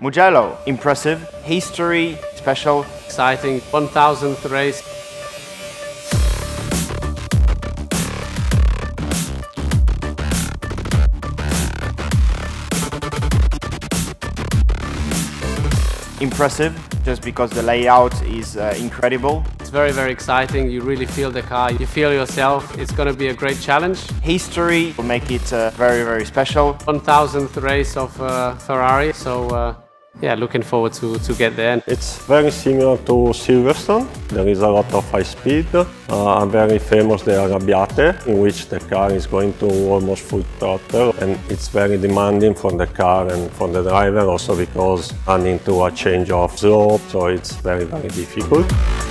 Mugello, impressive, history, special, exciting, 1000th race. Impressive, just because the layout is incredible. It's very, very exciting. You really feel the car, you feel yourself. It's going to be a great challenge. History will make it very, very special. 1000th race of Ferrari, so yeah, looking forward to get there. It's very similar to Silverstone. There is a lot of high speed. I'm very famous the Arrabbiate, in which the car is going to almost full throttle, and it's very demanding for the car and for the driver also, because running to a change of slope, so it's very, very difficult.